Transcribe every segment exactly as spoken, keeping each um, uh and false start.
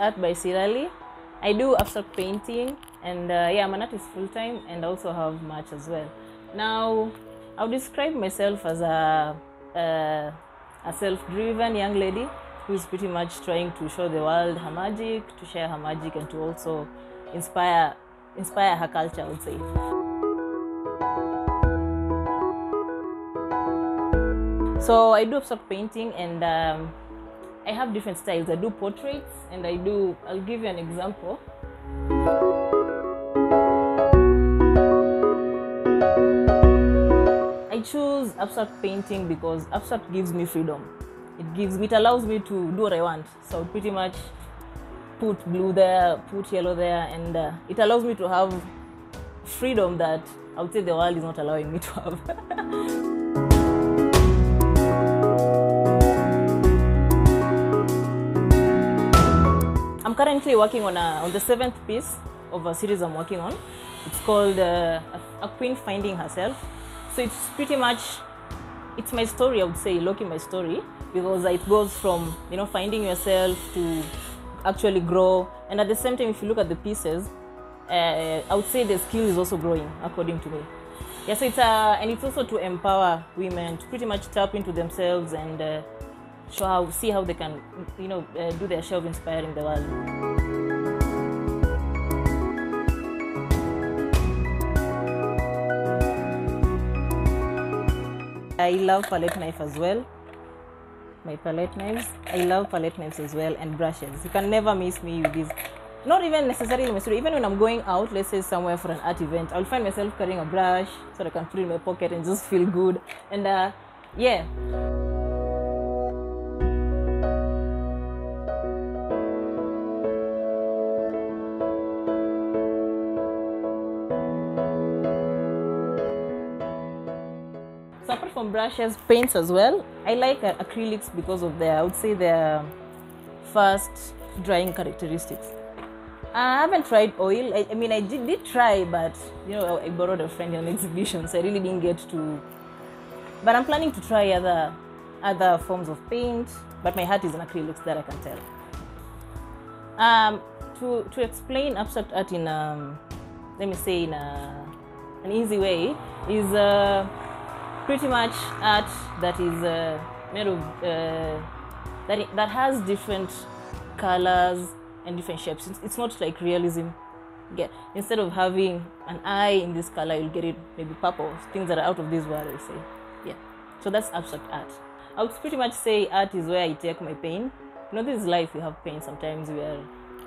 art by Sirali. I do abstract painting, and uh, yeah, I'm an artist full time and also have merch as well. Now, I'll describe myself as a uh, a self-driven young lady who is pretty much trying to show the world her magic, to share her magic, and to also inspire inspire her culture, I would say. So I do abstract painting, and um, I have different styles. I do portraits, and I do. I'll give you an example. I choose abstract painting because abstract gives me freedom. It gives me, it allows me to do what I want. So pretty much, put blue there, put yellow there, and uh, it allows me to have freedom that I would say the world is not allowing me to have. I'm currently working on a, on the seventh piece of a series I'm working on. It's called uh, A Queen Finding Herself. So it's pretty much, it's my story, I would say, looking my story, because it goes from, you know, finding yourself to actually grow. And at the same time, if you look at the pieces, uh, I would say the skill is also growing, according to me. Yeah, so it's a, and it's also to empower women to pretty much tap into themselves and uh, show how, see how they can, you know, uh, do their share of inspiring the world. I love palette knife as well. My palette knives. I love palette knives as well, and brushes. You can never miss me with these. Not even necessarily my story. Even when I'm going out, let's say somewhere for an art event, I'll find myself carrying a brush so that I can put it in my pocket and just feel good. And uh, yeah. So apart from brushes, paints as well. I like acrylics because of their, I would say, their fast drying characteristics. I haven't tried oil. I, I mean, I did, did try, but you know, I borrowed a friend on exhibition, so I really didn't get to. But I'm planning to try other other forms of paint. But my heart is in acrylics, that I can tell. Um, to to explain abstract art in um, let me say in a, an easy way is uh, pretty much art that is uh, made of uh, that it, that has different colors and different shapes. It's not like realism. Yeah. Instead of having an eye in this color, you'll get it maybe purple, things that are out of this world, I'll say. Yeah. So that's abstract art. I would pretty much say art is where I take my pain. You know, this is life, we have pain sometimes, we are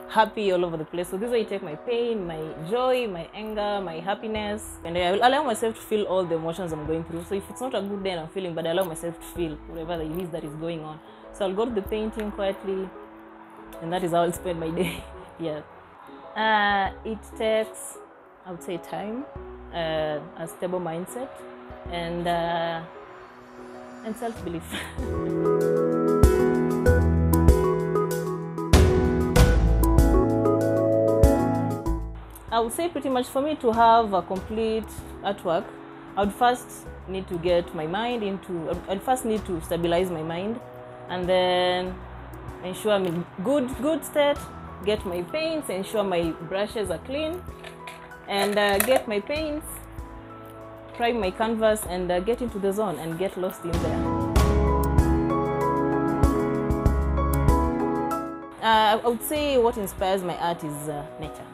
happy all over the place. So this is where I take my pain, my joy, my anger, my happiness. And I will allow myself to feel all the emotions I'm going through. So if it's not a good day and I'm feeling, but I allow myself to feel whatever it is that is going on. So I'll go to the painting quietly. And that is how I'll spend my day. Yeah. Uh, it takes, I would say, time, uh, a stable mindset, and uh, and self-belief. I would say pretty much for me to have a complete artwork, I would first need to get my mind into, I'd first need to stabilize my mind, and then ensure I'm in good good state, get my paints, ensure my brushes are clean, and uh, get my paints, prime my canvas, and uh, get into the zone and get lost in there. Uh, I would say what inspires my art is uh, nature.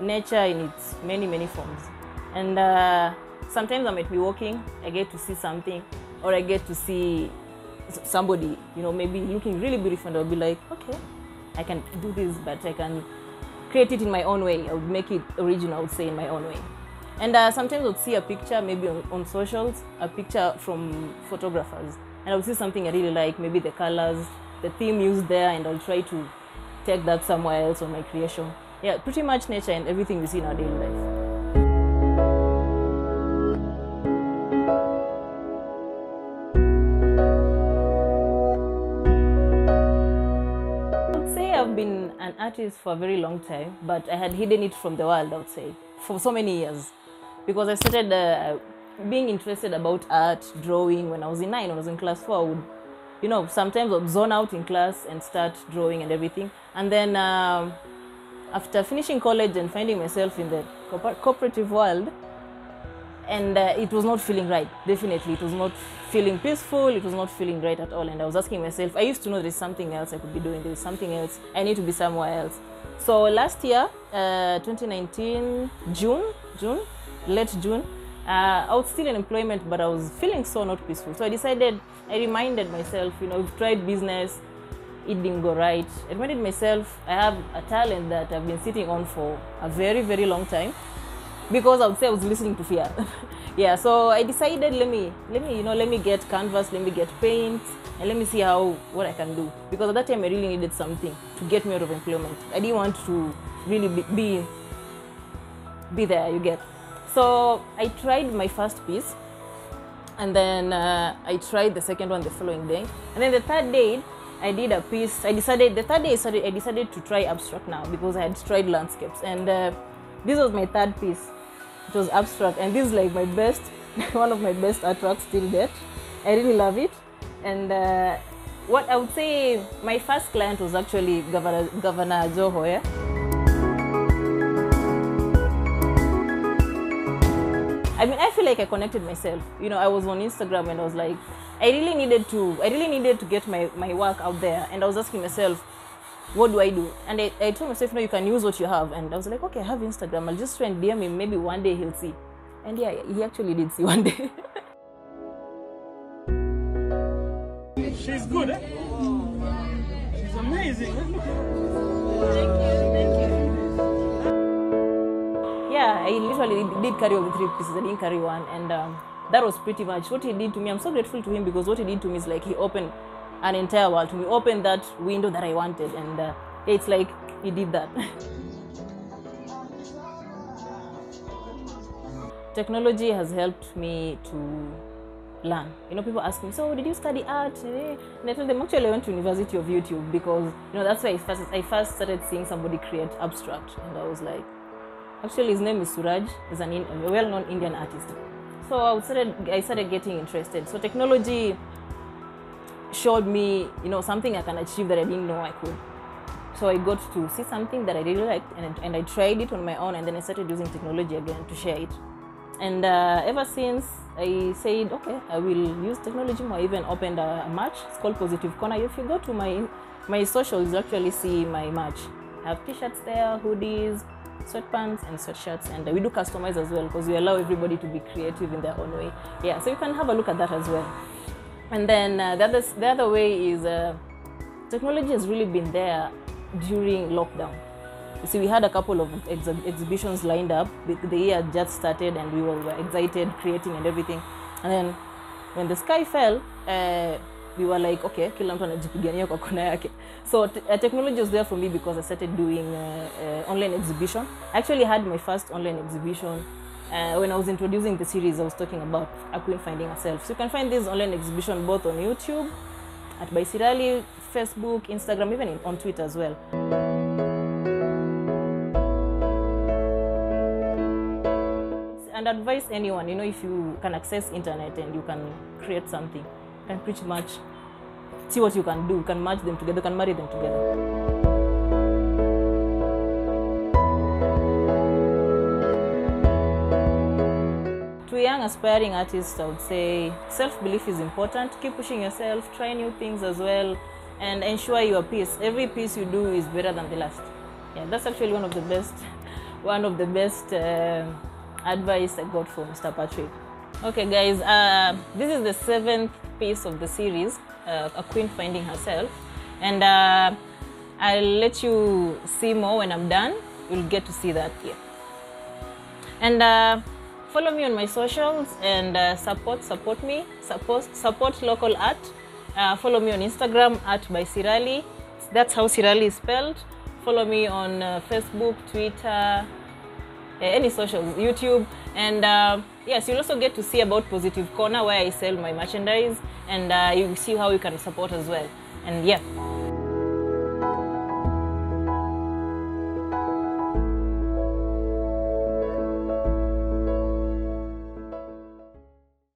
Nature in its many, many forms. And uh, sometimes I might be walking, I get to see something, or I get to see somebody, you know, maybe looking really beautiful, and I'll be like, okay, I can do this, but I can create it in my own way. I would make it original, I would say, in my own way. And uh, sometimes I would see a picture, maybe on, on socials, a picture from photographers, and I would see something I really like, maybe the colors, the theme used there, and I'll try to take that somewhere else on my creation. Yeah, pretty much nature and everything we see in our daily life. I've been an artist for a very long time, but I had hidden it from the world, I would say, for so many years, because I started uh, being interested about art, drawing when I was in nine, when I was in class four. I would, you know, sometimes I'll zone out in class and start drawing and everything. And then um, after finishing college and finding myself in the cooperative world, and uh, it was not feeling right, definitely. It was not feeling peaceful, it was not feeling right at all. And I was asking myself, I used to know there's something else I could be doing, there's something else, I need to be somewhere else. So last year, uh, twenty nineteen, June, June, late June, Uh, I was still in employment, but I was feeling so not peaceful. So I decided, I reminded myself, you know, we've tried business, it didn't go right. I reminded myself, I have a talent that I've been sitting on for a very, very long time, because I would say I was listening to fear. Yeah, so I decided, let me, let me, you know, let me get canvas, let me get paint, and let me see how, what I can do. Because at that time, I really needed something to get me out of employment. I didn't want to really be, be, be there, you get. So I tried my first piece, and then uh, I tried the second one the following day, and then the third day I did a piece. I decided the third day I, started, I decided to try abstract now, because I had tried landscapes, and uh, this was my third piece. It was abstract, and this is like my best, one of my best artworks till date. I really love it, and uh, what I would say my first client was actually Governor Governor Joho. Yeah? I mean, I feel like I connected myself. You know, I was on Instagram and I was like, I really needed to, I really needed to get my, my work out there. And I was asking myself, what do I do? And I, I told myself, no, you can use what you have. And I was like, okay, I have Instagram. I'll just try and D M him. Maybe one day he'll see. And yeah, he actually did see one day. She's good, eh? She's amazing. Thank you. Yeah, I literally did carry all the three pieces, I didn't carry one, and um, that was pretty much what he did to me. I'm so grateful to him, because what he did to me is like he opened an entire world to me, opened that window that I wanted, and uh, it's like he did that. Technology has helped me to learn. You know, people ask me, so did you study art? And I told them, actually I went to University of YouTube, because, you know, that's where I first, I first started seeing somebody create abstract, and I was like, actually, his name is Suraj. He's an in, a well-known Indian artist. So I started, I started getting interested. So technology showed me, you know, something I can achieve that I didn't know I could. So I got to see something that I really liked, and, and I tried it on my own, and then I started using technology again to share it. And uh, ever since, I said, okay, I will use technology more. I even opened a, a match. It's called Positive Corner. If you go to my, my socials, you actually see my match. I have t-shirts there, hoodies, sweatpants and sweatshirts, and we do customize as well, because we allow everybody to be creative in their own way. Yeah, so you can have a look at that as well. And then uh, the, other, the other way is uh, technology has really been there during lockdown. You see, we had a couple of ex exhibitions lined up. The, the year just started, and we were excited, creating and everything. And then when the sky fell, uh, we were like, okay, kila mtu anajipigania kwa kona yake. So uh, technology was there for me, because I started doing uh, uh, online exhibition. I actually had my first online exhibition uh, when I was introducing the series I was talking about, Aquin Finding Herself. So you can find this online exhibition both on YouTube, at by Sirali, Facebook, Instagram, even in, on Twitter as well. And advise anyone, you know, if you can access internet and you can create something, can pretty much see what you can do, you can match them together, you can marry them together. To young aspiring artists, I would say self-belief is important. Keep pushing yourself, try new things as well, and ensure your piece. Every piece you do is better than the last. Yeah, that's actually one of the best, one of the best uh, advice I got from Mister Patrick. Okay guys, uh, this is the seventh piece of the series, uh, A Queen Finding Herself, and uh, I'll let you see more when I'm done. You'll get to see that here. And uh, follow me on my socials, and uh, support, support me, support, support local art. Uh, follow me on Instagram at by Sirali. That's how Sirali is spelled. Follow me on uh, Facebook, Twitter, any socials, YouTube, and uh, yes, you'll also get to see about Positive Corner, where I sell my merchandise, and uh, you see how you can support as well. And yeah.